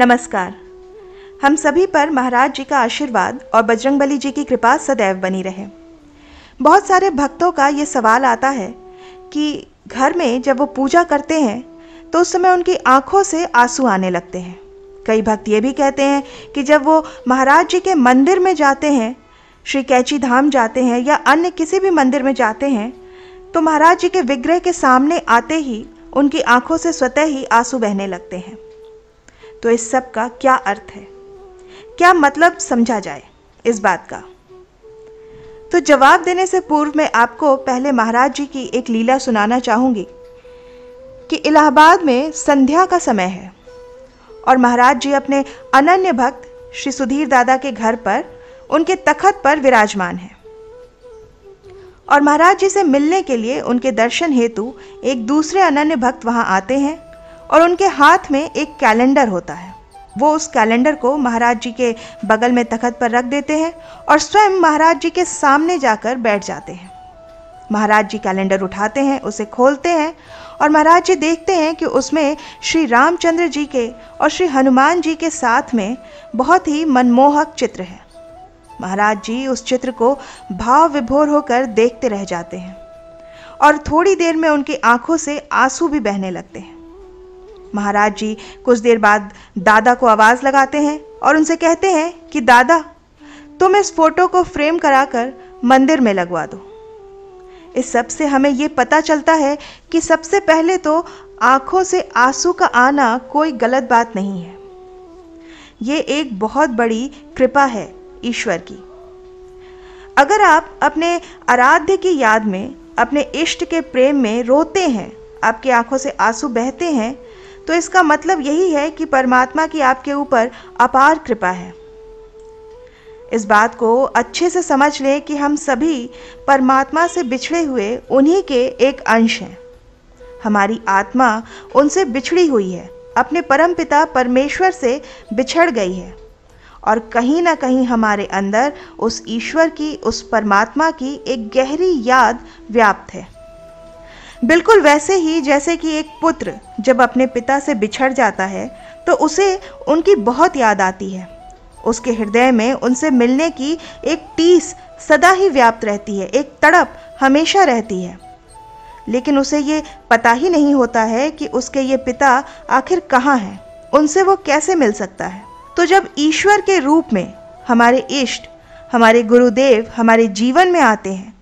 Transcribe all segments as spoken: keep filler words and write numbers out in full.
नमस्कार। हम सभी पर महाराज जी का आशीर्वाद और बजरंगबली जी की कृपा सदैव बनी रहे। बहुत सारे भक्तों का ये सवाल आता है कि घर में जब वो पूजा करते हैं तो उस समय उनकी आंखों से आंसू आने लगते हैं। कई भक्त ये भी कहते हैं कि जब वो महाराज जी के मंदिर में जाते हैं, श्री कैची धाम जाते हैं या अन्य किसी भी मंदिर में जाते हैं, तो महाराज जी के विग्रह के सामने आते ही उनकी आंखों से स्वतः ही आंसू बहने लगते हैं। तो इस सब का क्या अर्थ है, क्या मतलब समझा जाए इस बात का? तो जवाब देने से पूर्व मैं आपको पहले महाराज जी की एक लीला सुनाना चाहूँगी कि इलाहाबाद में संध्या का समय है और महाराज जी अपने अनन्य भक्त श्री सुधीर दादा के घर पर उनके तखत पर विराजमान हैं और महाराज जी से मिलने के लिए उनके दर्शन हेतु एक दूसरे अनन्य भक्त वहां आते हैं और उनके हाथ में एक कैलेंडर होता है। वो उस कैलेंडर को महाराज जी के बगल में तखत पर रख देते हैं और स्वयं महाराज जी के सामने जाकर बैठ जाते हैं। महाराज जी कैलेंडर उठाते हैं, उसे खोलते हैं और महाराज जी देखते हैं कि उसमें श्री रामचंद्र जी के और श्री हनुमान जी के साथ में बहुत ही मनमोहक चित्र है। महाराज जी उस चित्र को भाव विभोर होकर देखते रह जाते हैं और थोड़ी देर में उनकी आंखों से आंसू भी बहने लगते हैं। महाराज जी कुछ देर बाद दादा को आवाज़ लगाते हैं और उनसे कहते हैं कि दादा, तुम इस फोटो को फ्रेम कराकर मंदिर में लगवा दो। इस सब से हमें ये पता चलता है कि सबसे पहले तो आंखों से आंसू का आना कोई गलत बात नहीं है। ये एक बहुत बड़ी कृपा है ईश्वर की। अगर आप अपने आराध्य की याद में, अपने इष्ट के प्रेम में रोते हैं, आपकी आंखों से आंसू बहते हैं, तो इसका मतलब यही है कि परमात्मा की आपके ऊपर अपार कृपा है। इस बात को अच्छे से समझ लें कि हम सभी परमात्मा से बिछड़े हुए उन्हीं के एक अंश हैं। हमारी आत्मा उनसे बिछड़ी हुई है, अपने परमपिता परमेश्वर से बिछड़ गई है और कहीं ना कहीं हमारे अंदर उस ईश्वर की, उस परमात्मा की एक गहरी याद व्याप्त है। बिल्कुल वैसे ही जैसे कि एक पुत्र जब अपने पिता से बिछड़ जाता है तो उसे उनकी बहुत याद आती है। उसके हृदय में उनसे मिलने की एक टीस सदा ही व्याप्त रहती है, एक तड़प हमेशा रहती है, लेकिन उसे ये पता ही नहीं होता है कि उसके ये पिता आखिर कहाँ हैं, उनसे वो कैसे मिल सकता है। तो जब ईश्वर के रूप में हमारे इष्ट, हमारे गुरुदेव हमारे जीवन में आते हैं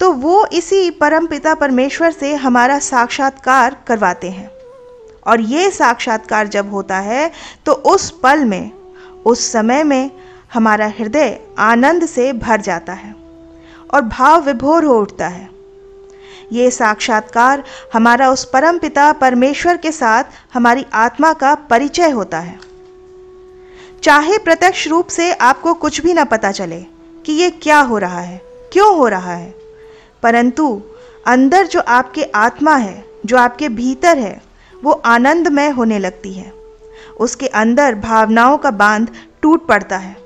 तो वो इसी परमपिता परमेश्वर से हमारा साक्षात्कार करवाते हैं और ये साक्षात्कार जब होता है तो उस पल में, उस समय में हमारा हृदय आनंद से भर जाता है और भाव विभोर हो उठता है। ये साक्षात्कार हमारा उस परमपिता परमेश्वर के साथ हमारी आत्मा का परिचय होता है। चाहे प्रत्यक्ष रूप से आपको कुछ भी ना पता चले कि ये क्या हो रहा है, क्यों हो रहा है, परंतु अंदर जो आपके आत्मा है, जो आपके भीतर है, वो आनंदमय होने लगती है। उसके अंदर भावनाओं का बांध टूट पड़ता है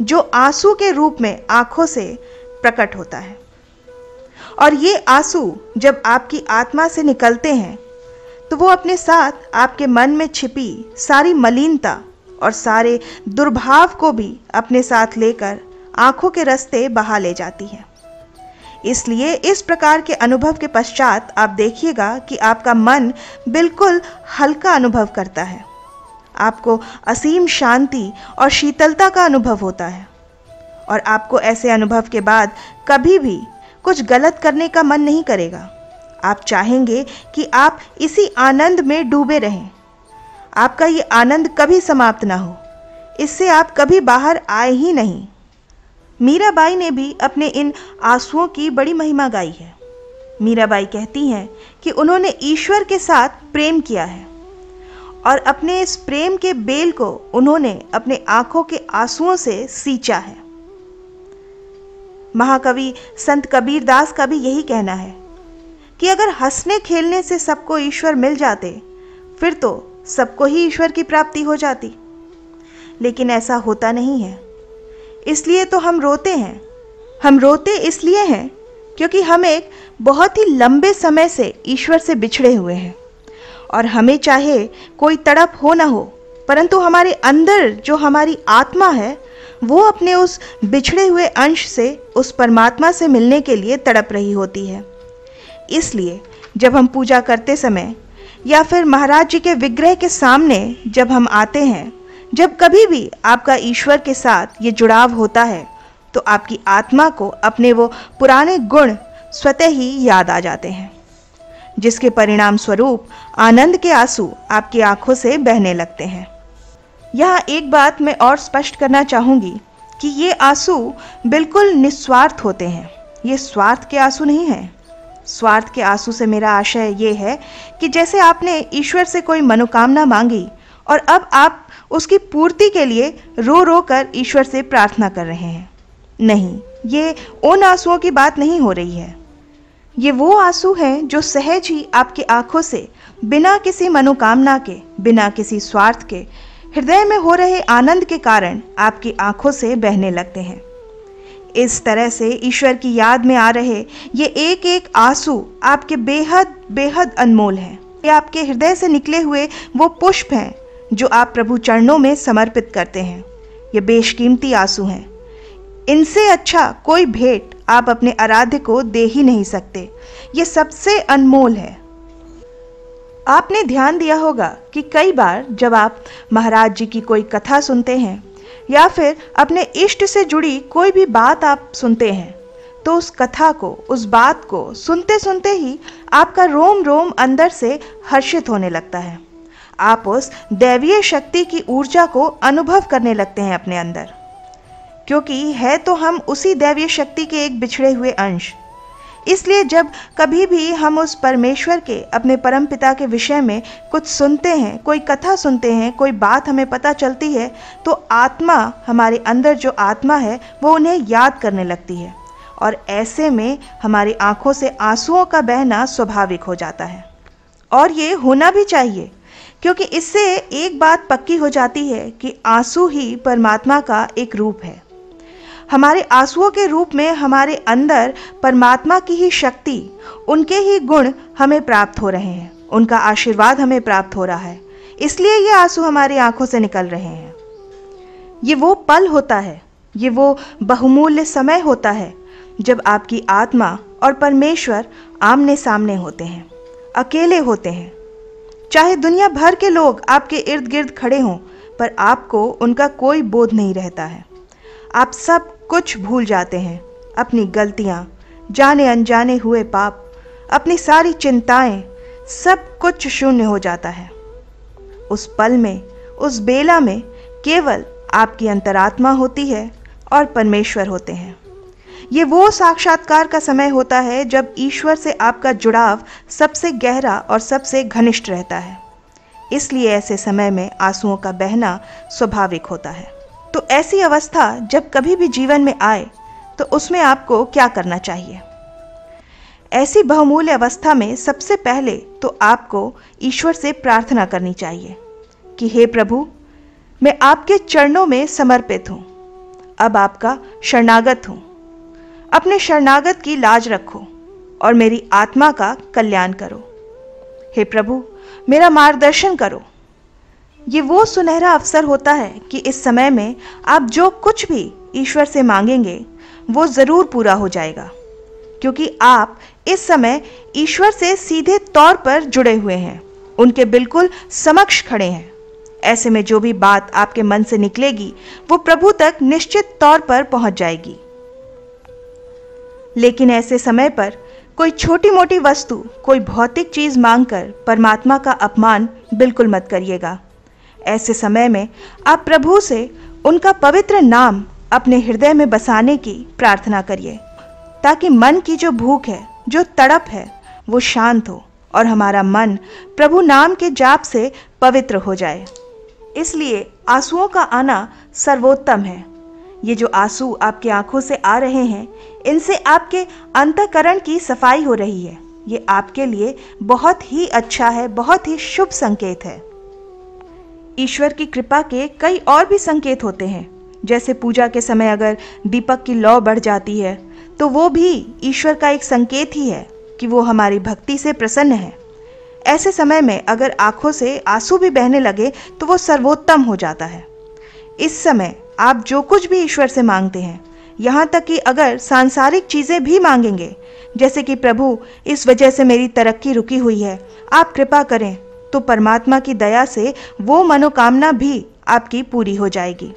जो आंसू के रूप में आंखों से प्रकट होता है और ये आंसू जब आपकी आत्मा से निकलते हैं तो वो अपने साथ आपके मन में छिपी सारी मलिनता और सारे दुर्भाव को भी अपने साथ लेकर आंखों के रास्ते बहा ले जाती है। इसलिए इस प्रकार के अनुभव के पश्चात आप देखिएगा कि आपका मन बिल्कुल हल्का अनुभव करता है, आपको असीम शांति और शीतलता का अनुभव होता है और आपको ऐसे अनुभव के बाद कभी भी कुछ गलत करने का मन नहीं करेगा। आप चाहेंगे कि आप इसी आनंद में डूबे रहें, आपका ये आनंद कभी समाप्त ना हो, इससे आप कभी बाहर आए ही नहीं। मीराबाई ने भी अपने इन आंसुओं की बड़ी महिमा गाई है। मीराबाई कहती हैं कि उन्होंने ईश्वर के साथ प्रेम किया है और अपने इस प्रेम के बेल को उन्होंने अपने आंखों के आंसुओं से सींचा है। महाकवि संत कबीरदास का भी यही कहना है कि अगर हंसने खेलने से सबको ईश्वर मिल जाते फिर तो सबको ही ईश्वर की प्राप्ति हो जाती, लेकिन ऐसा होता नहीं है। इसलिए तो हम रोते हैं। हम रोते इसलिए हैं क्योंकि हम एक बहुत ही लंबे समय से ईश्वर से बिछड़े हुए हैं और हमें चाहे कोई तड़प हो ना हो, परंतु हमारे अंदर जो हमारी आत्मा है वो अपने उस बिछड़े हुए अंश से, उस परमात्मा से मिलने के लिए तड़प रही होती है। इसलिए जब हम पूजा करते समय या फिर महाराज जी के विग्रह के सामने जब हम आते हैं, जब कभी भी आपका ईश्वर के साथ ये जुड़ाव होता है, तो आपकी आत्मा को अपने वो पुराने गुण स्वतः ही याद आ जाते हैं, जिसके परिणाम स्वरूप आनंद के आंसू आपकी आंखों से बहने लगते हैं। यहाँ एक बात मैं और स्पष्ट करना चाहूँगी कि ये आंसू बिल्कुल निस्वार्थ होते हैं, ये स्वार्थ के आंसू नहीं हैं। स्वार्थ के आंसू से मेरा आशय ये है कि जैसे आपने ईश्वर से कोई मनोकामना मांगी और अब आप उसकी पूर्ति के लिए रो रो कर ईश्वर से प्रार्थना कर रहे हैं, नहीं, ये उन आंसुओं की बात नहीं हो रही है। ये वो आंसू हैं जो सहज ही आपकी आंखों से, बिना किसी मनोकामना के, बिना किसी स्वार्थ के, हृदय में हो रहे आनंद के कारण आपकी आंखों से बहने लगते हैं। इस तरह से ईश्वर की याद में आ रहे ये एक एक आंसू आपके बेहद बेहद अनमोल हैं। ये आपके हृदय से निकले हुए वो पुष्प हैं जो आप प्रभु चरणों में समर्पित करते हैं। ये बेशकीमती आंसू हैं, इनसे अच्छा कोई भेंट आप अपने आराध्य को दे ही नहीं सकते। ये सबसे अनमोल है। आपने ध्यान दिया होगा कि कई बार जब आप महाराज जी की कोई कथा सुनते हैं या फिर अपने इष्ट से जुड़ी कोई भी बात आप सुनते हैं, तो उस कथा को, उस बात को सुनते सुनते ही आपका रोम रोम अंदर से हर्षित होने लगता है। आप उस दैवीय शक्ति की ऊर्जा को अनुभव करने लगते हैं अपने अंदर, क्योंकि है तो हम उसी दैवीय शक्ति के एक बिछड़े हुए अंश। इसलिए जब कभी भी हम उस परमेश्वर के, अपने परम पिता के विषय में कुछ सुनते हैं, कोई कथा सुनते हैं, कोई बात हमें पता चलती है, तो आत्मा, हमारे अंदर जो आत्मा है, वो उन्हें याद करने लगती है और ऐसे में हमारी आंखों से आंसुओं का बहना स्वाभाविक हो जाता है। और ये होना भी चाहिए, क्योंकि इससे एक बात पक्की हो जाती है कि आंसू ही परमात्मा का एक रूप है। हमारे आंसुओं के रूप में हमारे अंदर परमात्मा की ही शक्ति, उनके ही गुण हमें प्राप्त हो रहे हैं, उनका आशीर्वाद हमें प्राप्त हो रहा है, इसलिए ये आंसू हमारी आंखों से निकल रहे हैं। ये वो पल होता है, ये वो बहुमूल्य समय होता है जब आपकी आत्मा और परमेश्वर आमने सामने होते हैं, अकेले होते हैं। चाहे दुनिया भर के लोग आपके इर्द गिर्द खड़े हों, पर आपको उनका कोई बोध नहीं रहता है। आप सब कुछ भूल जाते हैं, अपनी गलतियाँ, जाने अनजाने हुए पाप, अपनी सारी चिंताएं, सब कुछ शून्य हो जाता है। उस पल में, उस बेला में केवल आपकी अंतरात्मा होती है और परमेश्वर होते हैं। ये वो साक्षात्कार का समय होता है जब ईश्वर से आपका जुड़ाव सबसे गहरा और सबसे घनिष्ठ रहता है, इसलिए ऐसे समय में आंसुओं का बहना स्वाभाविक होता है। तो ऐसी अवस्था जब कभी भी जीवन में आए, तो उसमें आपको क्या करना चाहिए? ऐसी बहुमूल्य अवस्था में सबसे पहले तो आपको ईश्वर से प्रार्थना करनी चाहिए कि हे प्रभु, मैं आपके चरणों में समर्पित हूँ, अब आपका शरणागत हूँ। अपने शरणागत की लाज रखो और मेरी आत्मा का कल्याण करो। हे प्रभु, मेरा मार्गदर्शन करो। ये वो सुनहरा अवसर होता है कि इस समय में आप जो कुछ भी ईश्वर से मांगेंगे वो ज़रूर पूरा हो जाएगा, क्योंकि आप इस समय ईश्वर से सीधे तौर पर जुड़े हुए हैं, उनके बिल्कुल समक्ष खड़े हैं। ऐसे में जो भी बात आपके मन से निकलेगी वो प्रभु तक निश्चित तौर पर पहुंच जाएगी। लेकिन ऐसे समय पर कोई छोटी मोटी वस्तु, कोई भौतिक चीज़ मांगकर परमात्मा का अपमान बिल्कुल मत करिएगा। ऐसे समय में आप प्रभु से उनका पवित्र नाम अपने हृदय में बसाने की प्रार्थना करिए, ताकि मन की जो भूख है, जो तड़प है, वो शांत हो और हमारा मन प्रभु नाम के जाप से पवित्र हो जाए। इसलिए आंसुओं का आना सर्वोत्तम है। ये जो आंसू आपकी आंखों से आ रहे हैं, इनसे आपके अंतःकरण की सफाई हो रही है। ये आपके लिए बहुत ही अच्छा है, बहुत ही शुभ संकेत है। ईश्वर की कृपा के कई और भी संकेत होते हैं, जैसे पूजा के समय अगर दीपक की लौ बढ़ जाती है, तो वो भी ईश्वर का एक संकेत ही है कि वो हमारी भक्ति से प्रसन्न है। ऐसे समय में अगर आंखों से आंसू भी बहने लगे तो वो सर्वोत्तम हो जाता है। इस समय आप जो कुछ भी ईश्वर से मांगते हैं, यहाँ तक कि अगर सांसारिक चीज़ें भी मांगेंगे, जैसे कि प्रभु इस वजह से मेरी तरक्की रुकी हुई है, आप कृपा करें, तो परमात्मा की दया से वो मनोकामना भी आपकी पूरी हो जाएगी।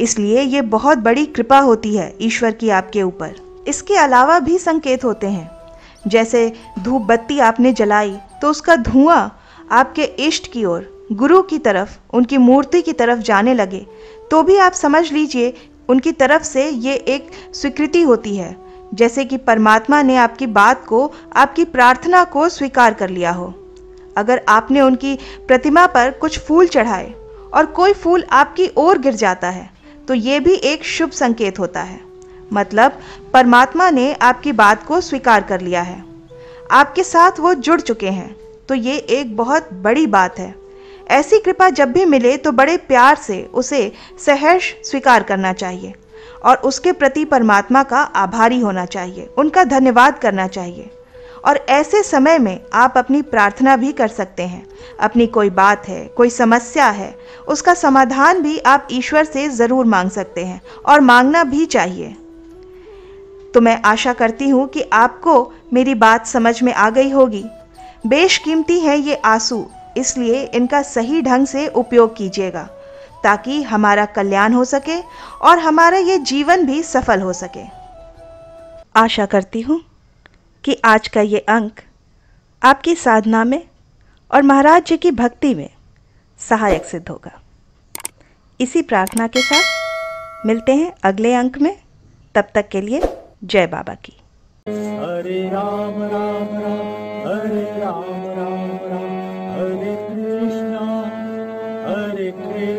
इसलिए ये बहुत बड़ी कृपा होती है ईश्वर की आपके ऊपर। इसके अलावा भी संकेत होते हैं, जैसे धूप बत्ती आपने जलाई तो उसका धुआं आपके इष्ट की ओर, गुरु की तरफ, उनकी मूर्ति की तरफ जाने लगे तो भी आप समझ लीजिए उनकी तरफ से ये एक स्वीकृति होती है, जैसे कि परमात्मा ने आपकी बात को, आपकी प्रार्थना को स्वीकार कर लिया हो। अगर आपने उनकी प्रतिमा पर कुछ फूल चढ़ाए और कोई फूल आपकी ओर गिर जाता है तो ये भी एक शुभ संकेत होता है, मतलब परमात्मा ने आपकी बात को स्वीकार कर लिया है, आपके साथ वो जुड़ चुके हैं, तो ये एक बहुत बड़ी बात है। ऐसी कृपा जब भी मिले तो बड़े प्यार से उसे सहर्ष स्वीकार करना चाहिए और उसके प्रति परमात्मा का आभारी होना चाहिए, उनका धन्यवाद करना चाहिए। और ऐसे समय में आप अपनी प्रार्थना भी कर सकते हैं। अपनी कोई बात है, कोई समस्या है, उसका समाधान भी आप ईश्वर से ज़रूर मांग सकते हैं और मांगना भी चाहिए। तो मैं आशा करती हूँ कि आपको मेरी बात समझ में आ गई होगी। बेशकीमती है ये आंसू, इसलिए इनका सही ढंग से उपयोग कीजिएगा ताकि हमारा कल्याण हो सके और हमारा ये जीवन भी सफल हो सके। आशा करती हूँ कि आज का ये अंक आपकी साधना में और महाराज जी की भक्ति में सहायक सिद्ध होगा। इसी प्रार्थना के साथ मिलते हैं अगले अंक में। तब तक के लिए जय बाबा की। हरे राम राम राम, हरे राम राम राम, हरे कृष्णा हरे कृष्णा।